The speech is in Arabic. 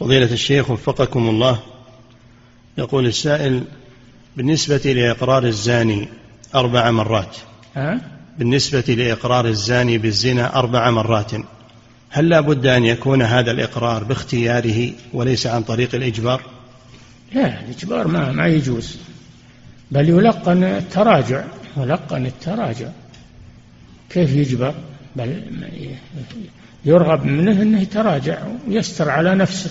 فضيلة الشيخ وفقكم الله، يقول السائل: بالنسبة لإقرار الزاني 4 مرات بالنسبة لإقرار الزاني بالزنا 4 مرات، هل لا بد أن يكون هذا الإقرار باختياره وليس عن طريق الإجبار؟ لا، الإجبار ما يجوز، بل يلقن التراجع، يلقن التراجع. كيف يجبر؟ بل يرغب منه أنه يتراجع ويستر على نفسه.